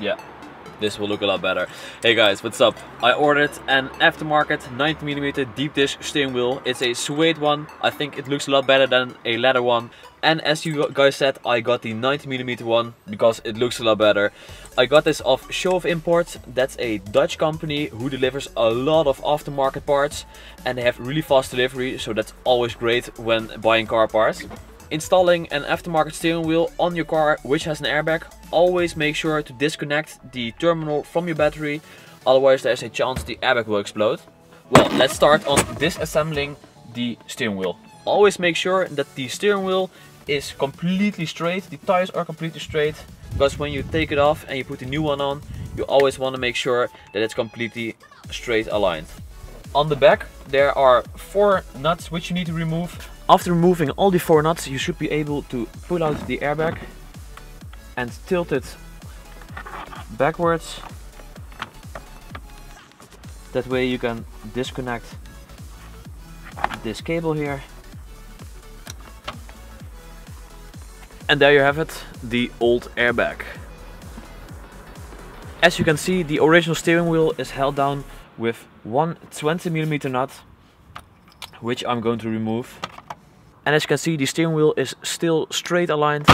yeah, this will look a lot better. Hey guys, what's up? I ordered an aftermarket 90mm deep dish steering wheel. It's a suede one. I think it looks a lot better than a leather one. And as you guys said, I got the 90mm one because it looks a lot better. I got this off ShowOff Imports. That's a Dutch company who delivers a lot of aftermarket parts. And they have really fast delivery, so that's always great when buying car parts. Installing an aftermarket steering wheel on your car which has an airbag, always make sure to disconnect the terminal from your battery, otherwise there's a chance the airbag will explode. Well, let's start on disassembling the steering wheel. Always make sure that the steering wheel is completely straight, the tires are completely straight, because when you take it off and you put the new one on, you always want to make sure that it's completely straight aligned. On the back there are 4 nuts which you need to remove. After removing all the 4 nuts, you should be able to pull out the airbag and tilt it backwards. That way you can disconnect this cable here. And there you have it, the old airbag. As you can see, the original steering wheel is held down with one 20mm nut, which I'm going to remove. And as you can see, the steering wheel is still straight aligned.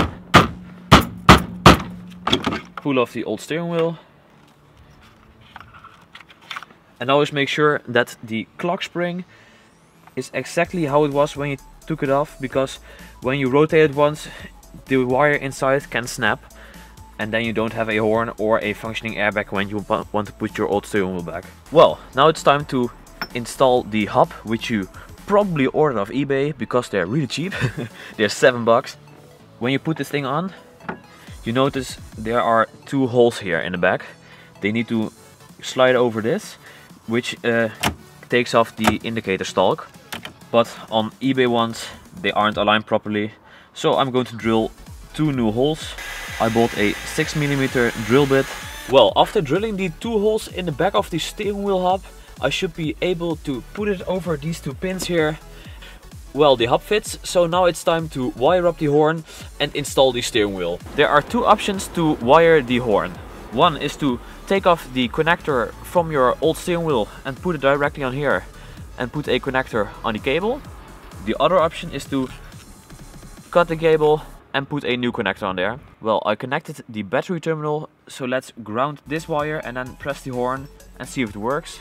Pull off the old steering wheel. And always make sure that the clock spring is exactly how it was when you took it off, because when you rotate it once, the wire inside can snap. And then you don't have a horn or a functioning airbag when you want to put your old steering wheel back. Well, now it's time to install the hub, which you probably ordered off eBay because they're really cheap. They're $7. When you put this thing on, you notice there are 2 holes here in the back. They need to slide over this, which takes off the indicator stalk. But on eBay ones, they aren't aligned properly. So I'm going to drill 2 new holes. I bought a 6mm drill bit. Well, after drilling the 2 holes in the back of the steering wheel hub, I should be able to put it over these 2 pins here. Well, the hub fits, so now it's time to wire up the horn and install the steering wheel. There are 2 options to wire the horn. One is to take off the connector from your old steering wheel and put it directly on here and put a connector on the cable. The other option is to cut the cable and put a new connector on there. Well, I connected the battery terminal, so let's ground this wire and then press the horn and see if it works.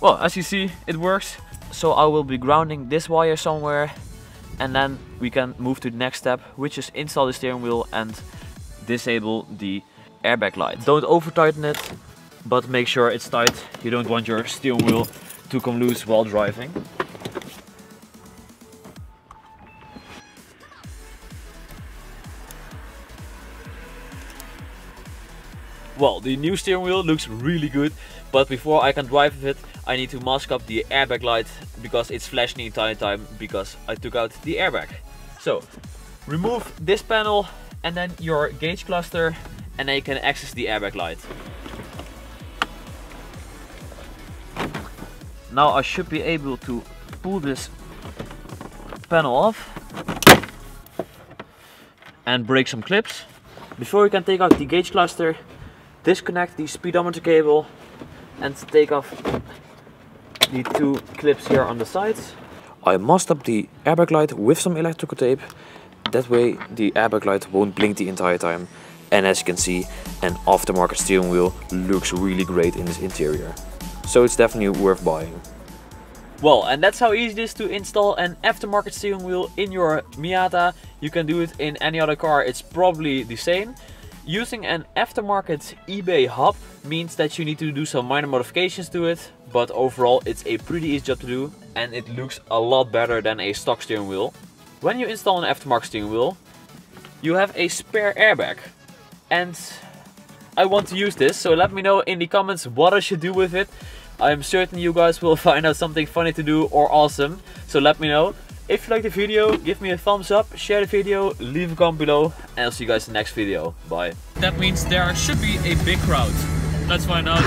Well, as you see, it works. So I will be grounding this wire somewhere, and then we can move to the next step, which is install the steering wheel and disable the airbag light. Don't over tighten it, but make sure it's tight. You don't want your steering wheel to come loose while driving. Well, the new steering wheel looks really good, but before I can drive with it, I need to mask up the airbag light because it's flashing the entire time because I took out the airbag. So, remove this panel and then your gauge cluster, and then you can access the airbag light. Now I should be able to pull this panel off and break some clips. Before you can take out the gauge cluster, disconnect the speedometer cable and take off the 2 clips here on the sides. I masked up the airbag light with some electrical tape. That way the airbag light won't blink the entire time. And as you can see, an aftermarket steering wheel looks really great in this interior. So it's definitely worth buying. Well, and that's how easy it is to install an aftermarket steering wheel in your Miata. You can do it in any other car, it's probably the same. Using an aftermarket eBay hub means that you need to do some minor modifications to it, but overall it's a pretty easy job to do and it looks a lot better than a stock steering wheel. When you install an aftermarket steering wheel, you have a spare airbag, and I want to use this, so let me know in the comments what I should do with it. I'm certain you guys will find out something funny to do or awesome, so let me know. If you liked the video, give me a thumbs up, share the video, leave a comment below, and I'll see you guys in the next video. Bye. That means there should be a big crowd. Let's find out.